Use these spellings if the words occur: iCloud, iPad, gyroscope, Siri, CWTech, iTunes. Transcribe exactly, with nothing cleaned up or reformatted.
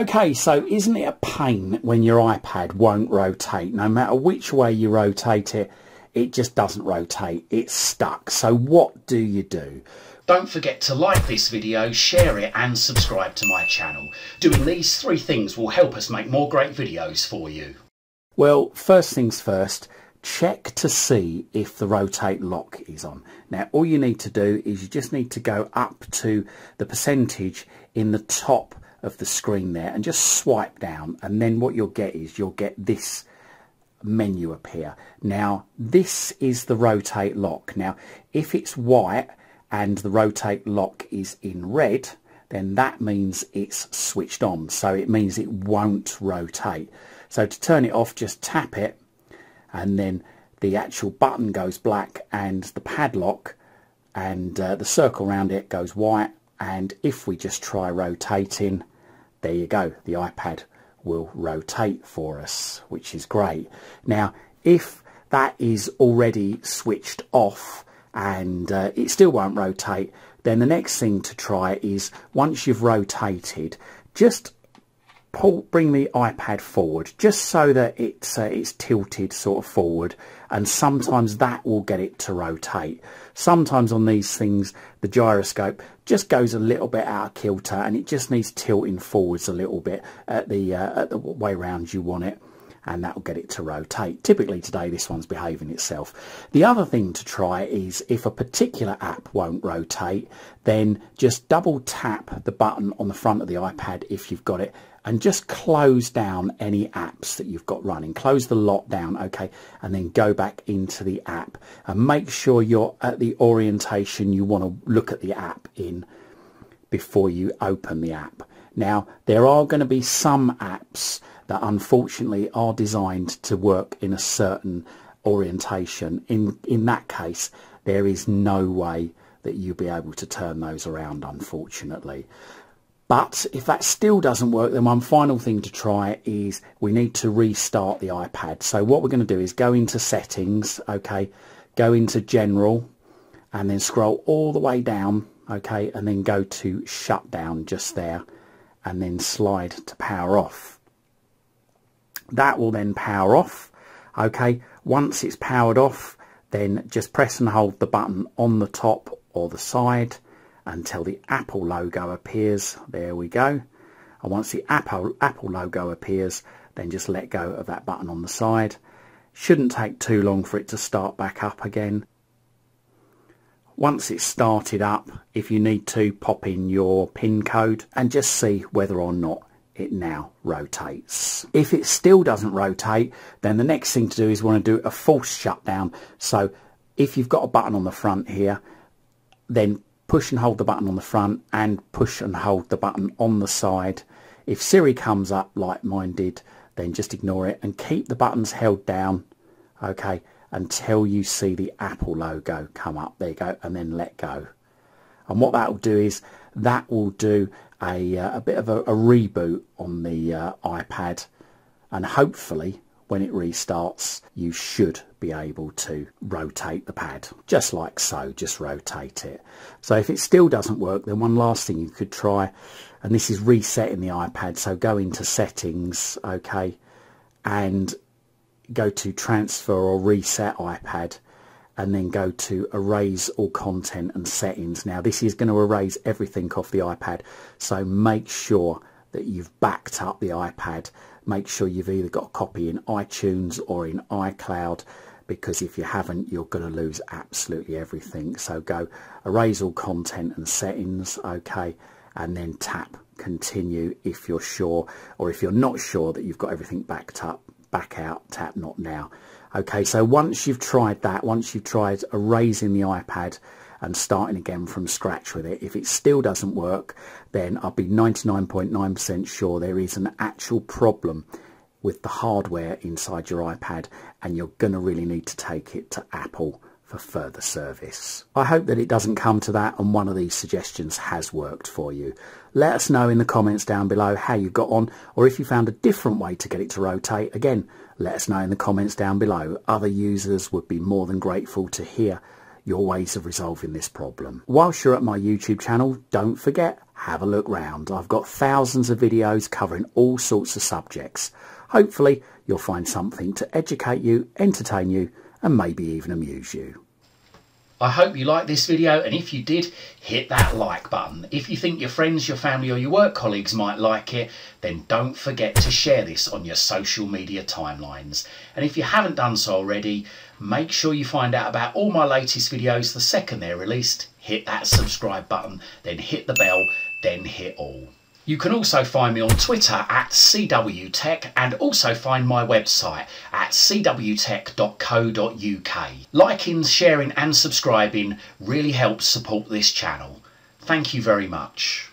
Okay, so isn't it a pain when your iPad won't rotate? No matter which way you rotate it, it just doesn't rotate. It's stuck. So what do you do? Don't forget to like this video, share it and subscribe to my channel. Doing these three things will help us make more great videos for you. Well, first things first, check to see if the rotate lock is on. Now, all you need to do is you just need to go up to the percentage in the top of the screen there and just swipe down, and then what you'll get is you'll get this menu appear. Now, this is the rotate lock. Now, if it's white and the rotate lock is in red, then that means it's switched on, so it means it won't rotate. So to turn it off, just tap it, and then the actual button goes black and the padlock and uh, the circle around it goes white. And if we just try rotating, there you go, the iPad will rotate for us, which is great. Now, if that is already switched off and uh, it still won't rotate, then the next thing to try is, once you've rotated, just pull, bring the iPad forward just so that it's uh, it's tilted sort of forward, and sometimes that will get it to rotate. Sometimes on these things the gyroscope just goes a little bit out of kilter and it just needs tilting forwards a little bit at the uh, at the way round you want it, and that will get it to rotate. Typically today this one's behaving itself. The other thing to try is, if a particular app won't rotate, then just double tap the button on the front of the iPad if you've got it, and just close down any apps that you've got running. Close the lot down, okay, and then go back into the app and make sure you're at the orientation you want to look at the app in before you open the app. Now, there are going to be some apps that unfortunately are designed to work in a certain orientation. In, in that case, there is no way that you'll be able to turn those around, unfortunately. But if that still doesn't work, then one final thing to try is we need to restart the iPad. So what we're going to do is go into settings, okay, go into general, and then scroll all the way down, okay, and then go to shutdown just there, and then slide to power off. That will then power off, okay. Once it's powered off, then just press and hold the button on the top or the side until the Apple logo appears. There we go. And once the Apple Apple logo appears, then just let go of that button on the side. Shouldn't take too long for it to start back up again. Once it's started up, if you need to, pop in your PIN code and just see whether or not it now rotates. If it still doesn't rotate, then the next thing to do is want to do a false shutdown. So if you've got a button on the front here, then push and hold the button on the front and push and hold the button on the side. If Siri comes up like mine did, then just ignore it and keep the buttons held down, okay, until you see the Apple logo come up. There you go, and then let go. And what that will do is that will do a, uh, a bit of a, a reboot on the uh, iPad, and hopefully when it restarts you should be able to rotate the pad just like so. Just rotate it. So if it still doesn't work, then one last thing you could try, and this is resetting the iPad. So go into settings, okay, and go to transfer or reset iPad, and then go to erase all content and settings. Now this is going to erase everything off the iPad, so make sure that you've backed up the iPad. Make sure you've either got a copy in iTunes or in iCloud, because if you haven't, you're going to lose absolutely everything. So go erase all content and settings, okay, and then tap continue if you're sure, or if you're not sure that you've got everything backed up, back out, tap not now. Okay, so once you've tried that, once you've tried erasing the iPad and starting again from scratch with it, if it still doesn't work, then I'll be ninety-nine point nine percent sure there is an actual problem with the hardware inside your iPad, and you're going to really need to take it to Apple for further service. I hope that it doesn't come to that and one of these suggestions has worked for you. Let us know in the comments down below how you got on, or if you found a different way to get it to rotate. Again, let us know in the comments down below. Other users would be more than grateful to hear your ways of resolving this problem. Whilst you're at my YouTube channel, don't forget, have a look round. I've got thousands of videos covering all sorts of subjects. Hopefully you'll find something to educate you, entertain you, and maybe even amuse you. I hope you liked this video, and if you did, hit that like button. If you think your friends, your family or your work colleagues might like it, then don't forget to share this on your social media timelines. And if you haven't done so already, make sure you find out about all my latest videos the second they're released. Hit that subscribe button, then hit the bell, then hit all. You can also find me on Twitter at C W Tech, and also find my website at C W tech dot co dot U K. Liking, sharing and subscribing really helps support this channel. Thank you very much.